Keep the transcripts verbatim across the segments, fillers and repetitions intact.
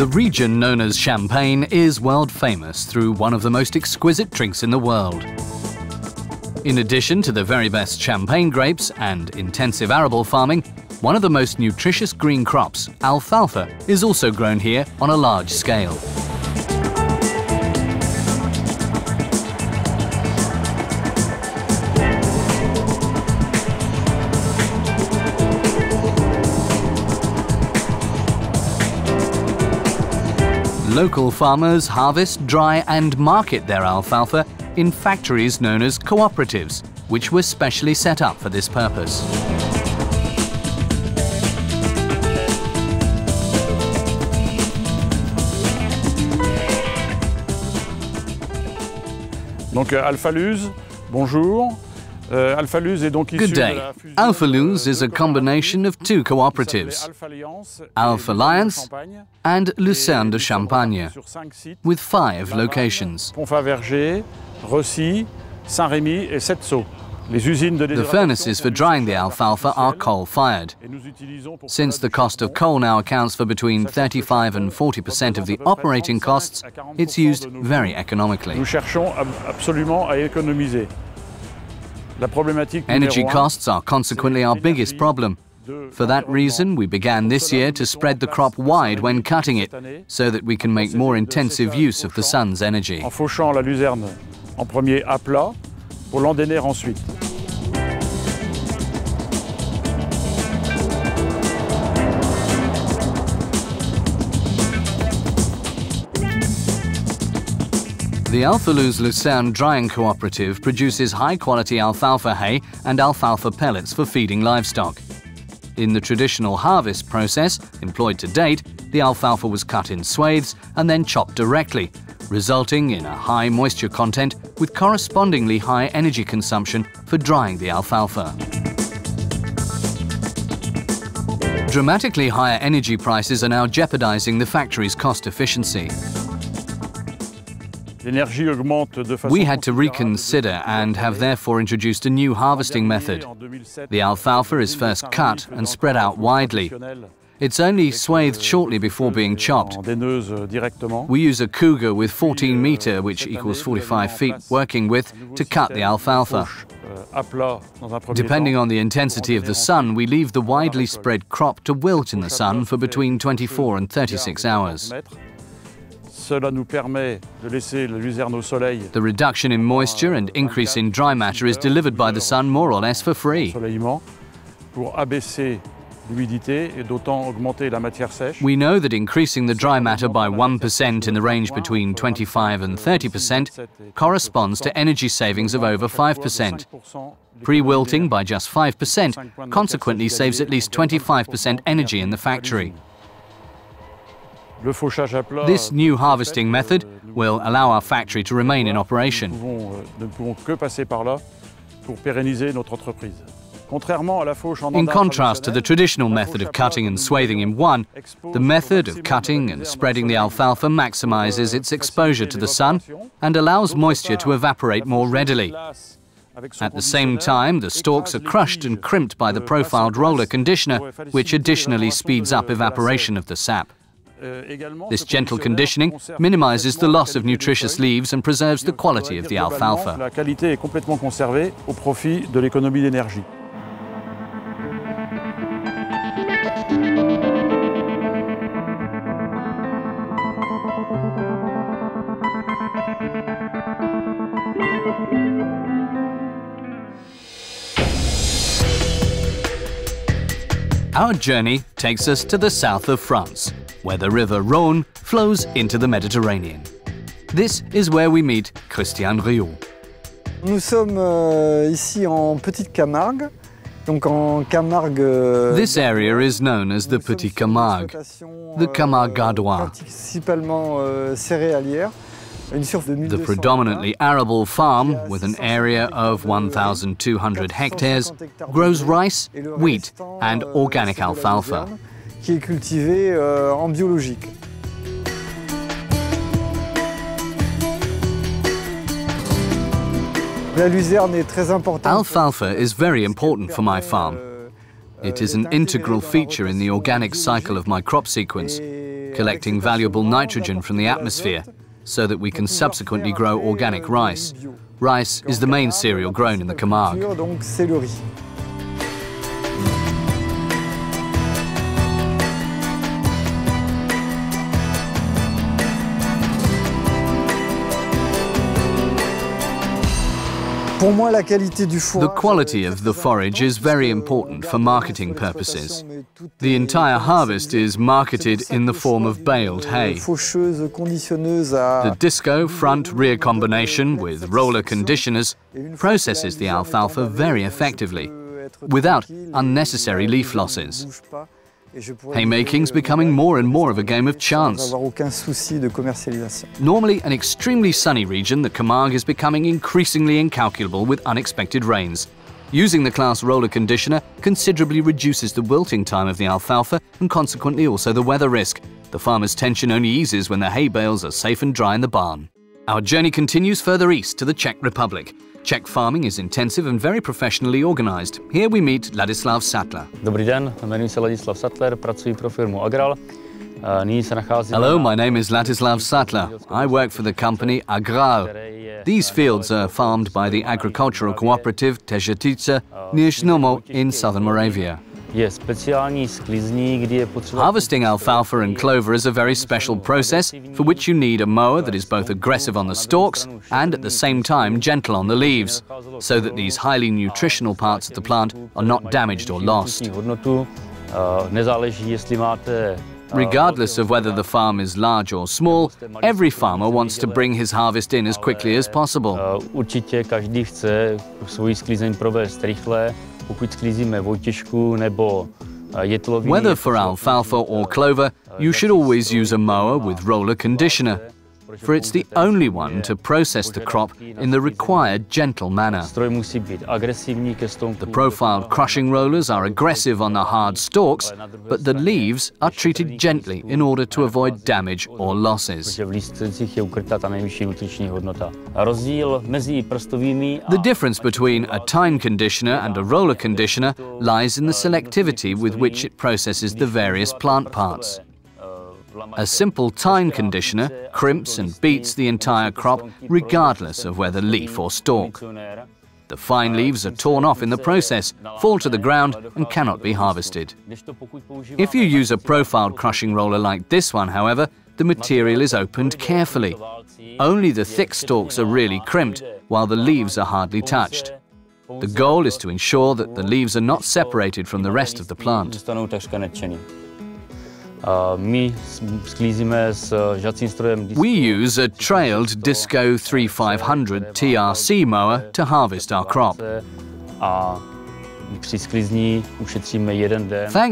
The region known as Champagne is world famous through one of the most exquisite drinks in the world. In addition to the very best champagne grapes and intensive arable farming, one of the most nutritious green crops, alfalfa, is also grown here on a large scale. Local farmers harvest, dry and market their alfalfa in factories known as cooperatives, which were specially set up for this purpose. Donc Alfaluz, bonjour. Good day. Alfaluz is a combination of two cooperatives, Alfa Alliance and Lucerne de Champagne, with five locations. The furnaces for drying the alfalfa are coal-fired. Since the cost of coal now accounts for between thirty-five and forty percent of the operating costs, it's used very economically. Energy costs are consequently our biggest problem. For that reason, we began this year to spread the crop wide when cutting it, so that we can make more intensive use of the sun's energy. The Alfaluz Lucerne Drying Cooperative produces high-quality alfalfa hay and alfalfa pellets for feeding livestock. In the traditional harvest process, employed to date, the alfalfa was cut in swathes and then chopped directly, resulting in a high moisture content with correspondingly high energy consumption for drying the alfalfa. Dramatically higher energy prices are now jeopardizing the factory's cost efficiency. We had to reconsider and have therefore introduced a new harvesting method. The alfalfa is first cut and spread out widely. It's only swathed shortly before being chopped. We use a Cougar with fourteen meter, which equals forty-five feet, working width to cut the alfalfa. Depending on the intensity of the sun, we leave the widely spread crop to wilt in the sun for between twenty-four and thirty-six hours. The reduction in moisture and increase in dry matter is delivered by the sun more or less for free. We know that increasing the dry matter by one percent in the range between twenty-five and thirty percent corresponds to energy savings of over five percent. Pre-wilting by just five percent consequently saves at least twenty-five percent energy in the factory. This new harvesting method will allow our factory to remain in operation. In contrast to the traditional method of cutting and swathing in one, the method of cutting and spreading the alfalfa maximizes its exposure to the sun and allows moisture to evaporate more readily. At the same time, the stalks are crushed and crimped by the profiled roller conditioner, which additionally speeds up evaporation of the sap. This gentle conditioning minimizes the loss of nutritious leaves and preserves the quality of the alfalfa. Our journey takes us to the south of France, where the river Rhône flows into the Mediterranean. This is where we meet Christian Rio. This area is known as the Petite Camargue, the Camargue gardois. The predominantly arable farm, with an area of one thousand two hundred hectares, grows rice, wheat and organic alfalfa. Qui est cultivé euh, en biologique. Alfalfa is very important for my farm. It is an integral feature in the organic cycle of my crop sequence, collecting valuable nitrogen from the atmosphere so that we can subsequently grow organic rice. Rice is the main cereal grown in the Camargue. The quality of the forage is very important for marketing purposes. The entire harvest is marketed in the form of baled hay. The Disco front-rear combination with roller conditioners processes the alfalfa very effectively, without unnecessary leaf losses. Haymaking's becoming more and more of a game of chance. Normally an extremely sunny region, the Camargue is becoming increasingly incalculable with unexpected rains. Using the CLAAS roller conditioner considerably reduces the wilting time of the alfalfa and consequently also the weather risk. The farmer's tension only eases when the hay bales are safe and dry in the barn. Our journey continues further east to the Czech Republic. Czech farming is intensive and very professionally organized. Here we meet Ladislav Sattler. Hello, my name is Ladislav Sattler. I work for the company Agral. These fields are farmed by the agricultural cooperative Težetice near Šnomo in southern Moravia. Harvesting alfalfa and clover is a very special process for which you need a mower that is both aggressive on the stalks and at the same time gentle on the leaves, so that these highly nutritional parts of the plant are not damaged or lost. Regardless of whether the farm is large or small, every farmer wants to bring his harvest in as quickly as possible. Whether for alfalfa or clover, you should always use a mower with roller conditioner, for it's the only one to process the crop in the required gentle manner. The profiled crushing rollers are aggressive on the hard stalks, but the leaves are treated gently in order to avoid damage or losses. The difference between a time conditioner and a roller conditioner lies in the selectivity with which it processes the various plant parts. A simple time conditioner crimps and beats the entire crop regardless of whether leaf or stalk. The fine leaves are torn off in the process, fall to the ground and cannot be harvested. If you use a profiled crushing roller like this one, however, the material is opened carefully. Only the thick stalks are really crimped, while the leaves are hardly touched. The goal is to ensure that the leaves are not separated from the rest of the plant. We use a trailed Disco thirty-five hundred T R C mower to harvest our crop. Thanks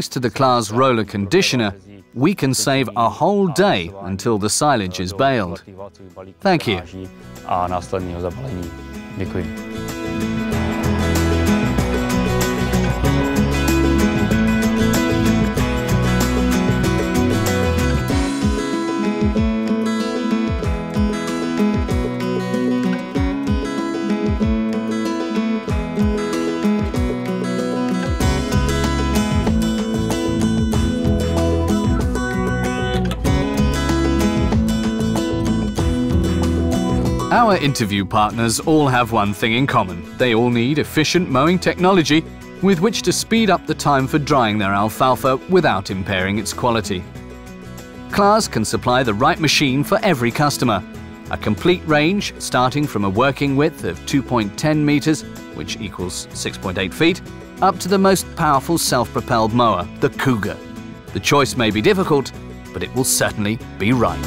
to the CLAAS roller conditioner, we can save a whole day until the silage is baled. Thank you. Our interview partners all have one thing in common. They all need efficient mowing technology with which to speed up the time for drying their alfalfa without impairing its quality. CLAAS can supply the right machine for every customer. A complete range starting from a working width of two point one zero meters, which equals six point eight feet, up to the most powerful self-propelled mower, the Cougar. The choice may be difficult, but it will certainly be right.